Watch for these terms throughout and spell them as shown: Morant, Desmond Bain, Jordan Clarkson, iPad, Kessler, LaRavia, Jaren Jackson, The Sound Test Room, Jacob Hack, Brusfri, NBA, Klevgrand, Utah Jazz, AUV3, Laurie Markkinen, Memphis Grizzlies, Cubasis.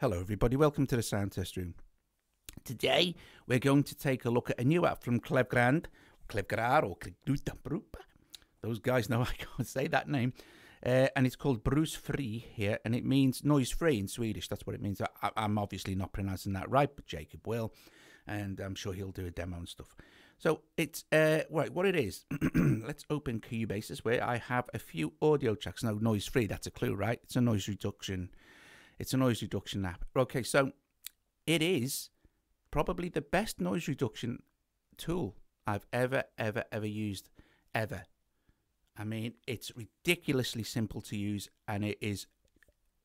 Hello everybody, welcome to the sound test room. Today we're going to take a look at a new app from Klevgrand or Klevgrand. Those guys know I can't say that name. And it's called Brusfri here, and it means noise-free in Swedish. That's what it means. I'm obviously not pronouncing that right, but Jacob will, and I'm sure he'll do a demo and stuff. So it's what it is. Let's open Cubasis, where I have a few audio tracks. No, noise-free. That's a clue, right? It's a noise reduction. It's a noise reduction app. Okay, so it is probably the best noise reduction tool I've ever used, ever. I mean, it's ridiculously simple to use and it is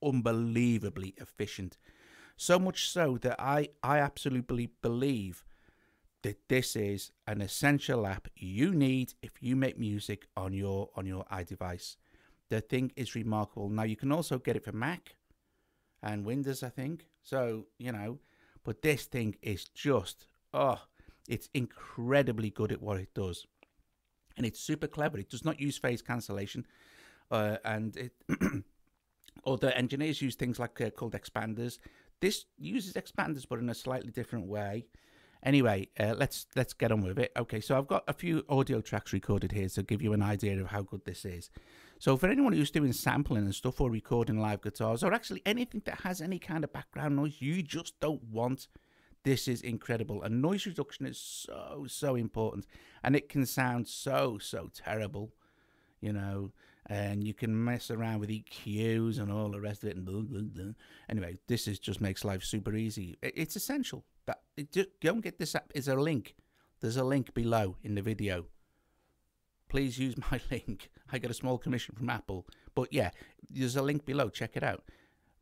unbelievably efficient. So much so that I absolutely believe that this is an essential app you need if you make music on your iDevice. The thing is remarkable. Now, you can also get it for Mac and Windows, I think. So, you know, but this thing is just, oh, it's incredibly good at what it does. And it's super clever. It does not use phase cancellation. And it, other engineers use things like called expanders. This uses expanders, but in a slightly different way. Anyway, let's get on with it. Okay, so I've got a few audio tracks recorded here to give you an idea of how good this is. So for anyone who's doing sampling and stuff or recording live guitars or actually anything that has any kind of background noise you just don't want, this is incredible. And noise reduction is so important. And it can sound so terrible, you know, and you can mess around with EQs and all the rest of it. And blah, blah, blah. Anyway, this is just makes life super easy. It's essential. That go and get this app. Is a link. There's a link below in the video. Please use my link. I get a small commission from Apple, but yeah, there's a link below. Check it out.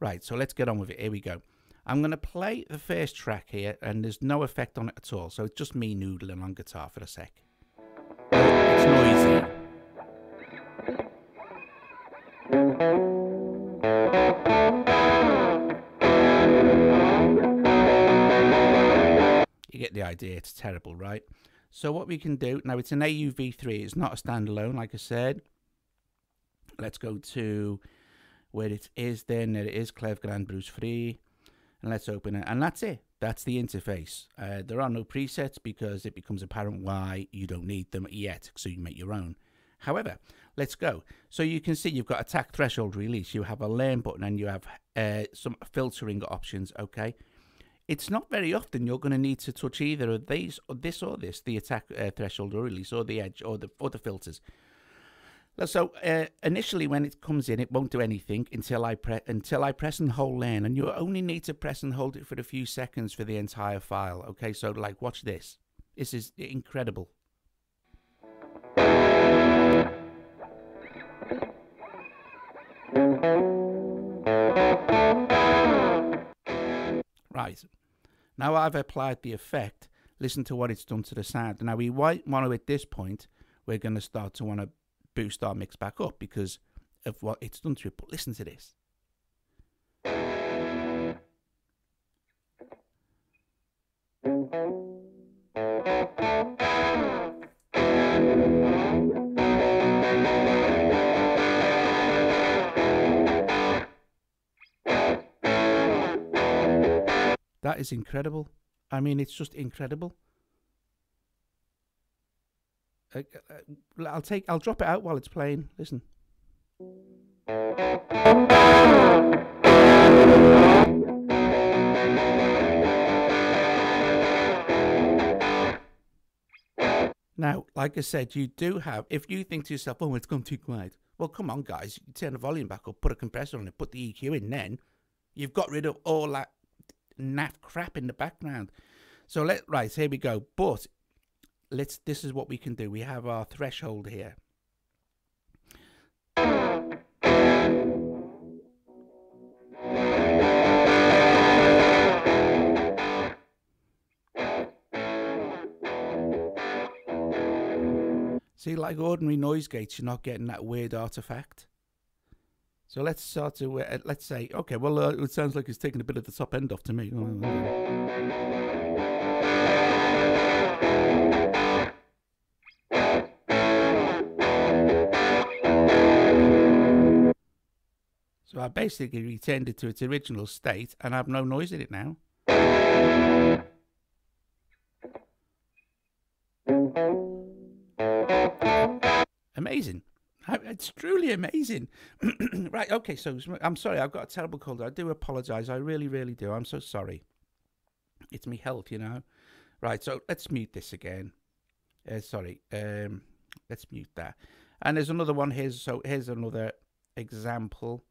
Right, so let's get on with it. Here we go. I'm going to play the first track here, and there's no effect on it at all. So it's just me noodling on guitar for a sec. It's noisy. You get the idea, it's terrible, right? So what we can do, now it's an AUV3, it's not a standalone, like I said. Let's go to where it is then, there it is, Klevgrand Brusfri, and let's open it, and that's it. That's the interface. There are no presets because it becomes apparent why you don't need them yet, so you make your own. However, let's go. So you can see you've got attack threshold release, you have a learn button, and you have some filtering options, okay? It's not very often you're going to need to touch either of these, or this or this, the attack threshold or release or the edge or the filters. So initially when it comes in, it won't do anything until I press and hold learn, and you only need to press and hold it for a few seconds for the entire file. Okay, so like watch this. This is incredible. Right, now I've applied the effect. Listen to what it's done to the sound. Now we might want to, at this point, we're going to start to want to boost our mix back up because of what it's done to it. But listen to this. That is incredible. I mean, it's just incredible. I'll drop it out while it's playing. Listen. Now, like I said, you do have, if you think to yourself, oh, it's gone too quiet. Well, come on, guys. You turn the volume back up, put a compressor on it, put the EQ in, then you've got rid of all that naff crap in the background. So right, here we go. But this is what we can do. We have our threshold here. See, like ordinary noise gates, you're not getting that weird artifact. So let's start to, let's say, okay, well, it sounds like it's taking a bit of the top end off to me. So I basically returned it to its original state and I have no noise in it now. Amazing. It's truly amazing. Right, okay, so I'm sorry, I've got a terrible cold. I do apologise. I really, really do. I'm so sorry. It's me health, you know. Right, so let's mute this again. Let's mute that. And there's another one here. So here's another example.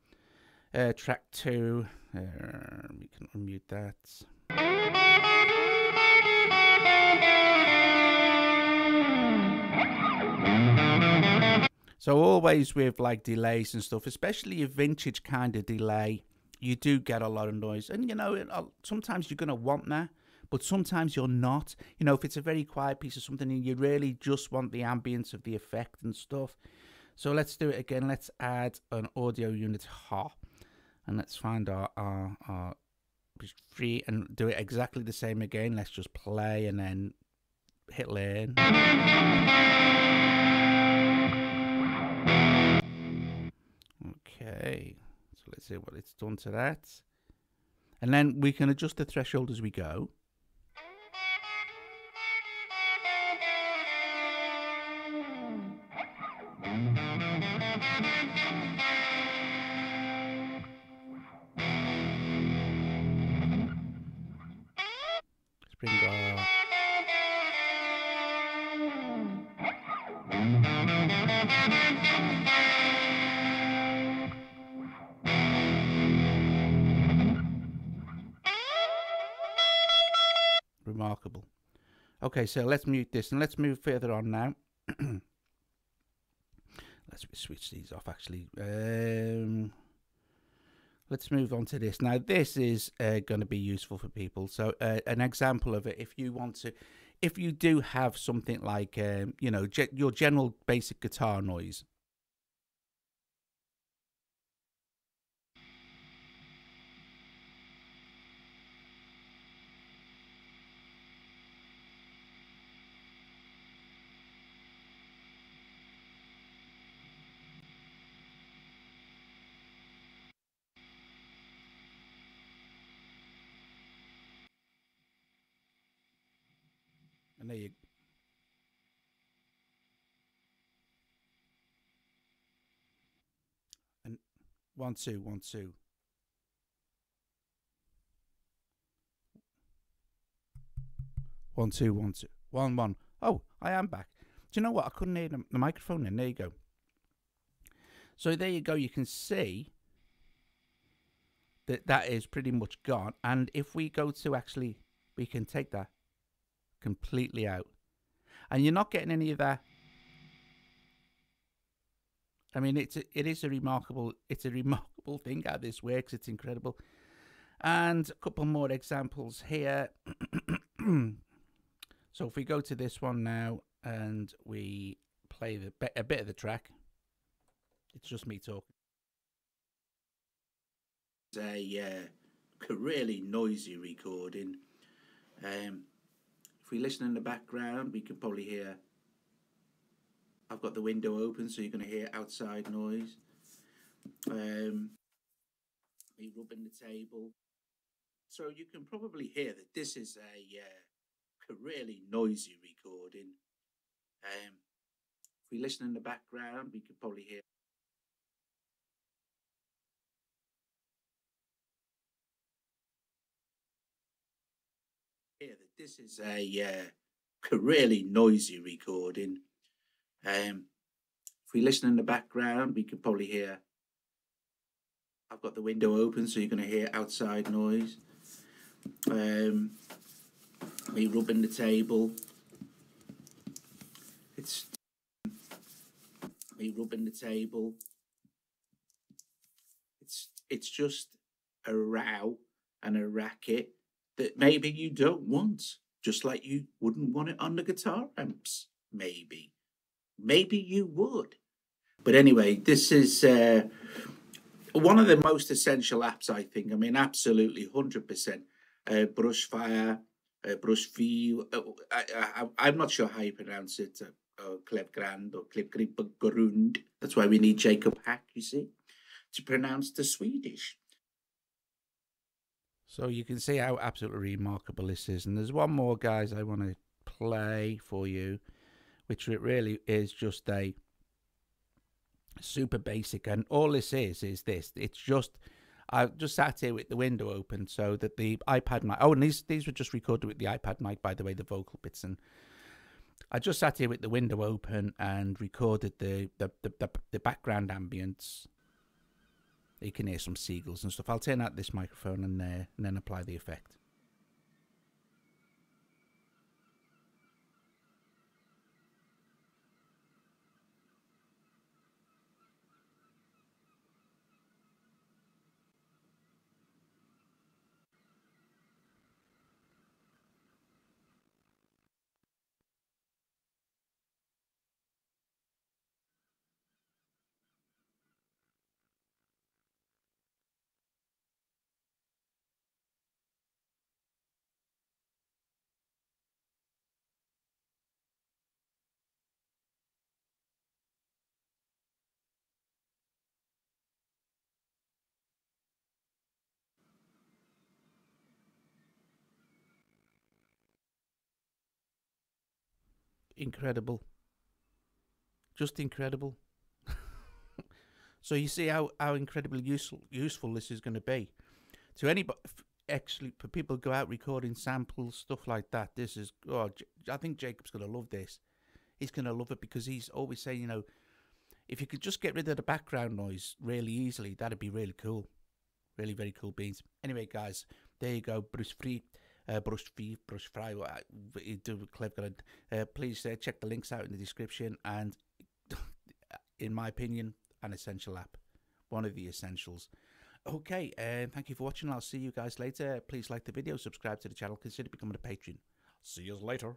Track 2. We can unmute that. So always with like delays and stuff, especially a vintage kind of delay, you do get a lot of noise. And you know, sometimes you're going to want that, but sometimes you're not. You know, if it's a very quiet piece of something and you really just want the ambience of the effect and stuff. So let's do it again. Let's add an audio unit ha, and let's find our free and do it exactly the same again. Let's just play and then hit learn. Okay, so let's see what it's done to that. And then we can adjust the threshold as we go. Let's bring our... Remarkable. Okay, so let's mute this and let's move further on now. Let's switch these off actually. Let's move on to this. Now this is going to be useful for people. So an example of it, if you want to, if you do have something like, you know, your general basic guitar noise. And there you go. And 1, 2, 1, 2. One, two, one, two. 1, 1. Oh, I am back. Do you know what? I couldn't hear the microphone then. There you go. So there you go. You can see that that is pretty much gone. And if we go to actually, we can take that completely out, and you're not getting any of that. I mean, it's a remarkable thing how this works. It's incredible. And a couple more examples here. So if we go to this one now and we play a bit of the track, it's just me talking. It's a really noisy recording. If we listen in the background, we can probably hear, I've got the window open, so you're going to hear outside noise. Me rubbing the table. So you can probably hear that this is a really noisy recording. If we listen in the background, we can probably hear. This is a really noisy recording. If we listen in the background, we can probably hear. I've got the window open, so you're going to hear outside noise. Me rubbing the table. It's me rubbing the table. It's just a row and a racket that maybe you don't want, just like you wouldn't want it on the guitar amps, maybe. Maybe you would. But anyway, this is one of the most essential apps, I think. I mean, absolutely, 100%. Brusfri, I'm not sure how you pronounce it, Klevgrand or Klevgrand. That's why we need Jacob Hack, you see. to pronounce the Swedish. So you can see how absolutely remarkable this is. And there's one more, guys, I want to play for you, which it really is just a super basic. And all this is this. It's just, I've just sat here with the window open so that the iPad mic, oh, and these were just recorded with the iPad mic, by the way, the vocal bits. And I just sat here with the window open and recorded the background ambience. You can hear some seagulls and stuff. I'll turn out this microphone and there, and then apply the effect. Incredible, just incredible. So you see how incredibly useful this is going to be to anybody. Actually, for people go out recording samples, stuff like that, this is, oh, I think Jacob's going to love this. He's going to love it because he's always saying, you know, if you could just get rid of the background noise really easily, that'd be really cool. Really very cool beans. Anyway, guys, there you go. Brusfri. Brusfri, Klevgrand. Please check the links out in the description, and in my opinion, an essential app, one of the essentials. Okay, thank you for watching. I'll see you guys later. Please like the video, subscribe to the channel, consider becoming a patron. See you later.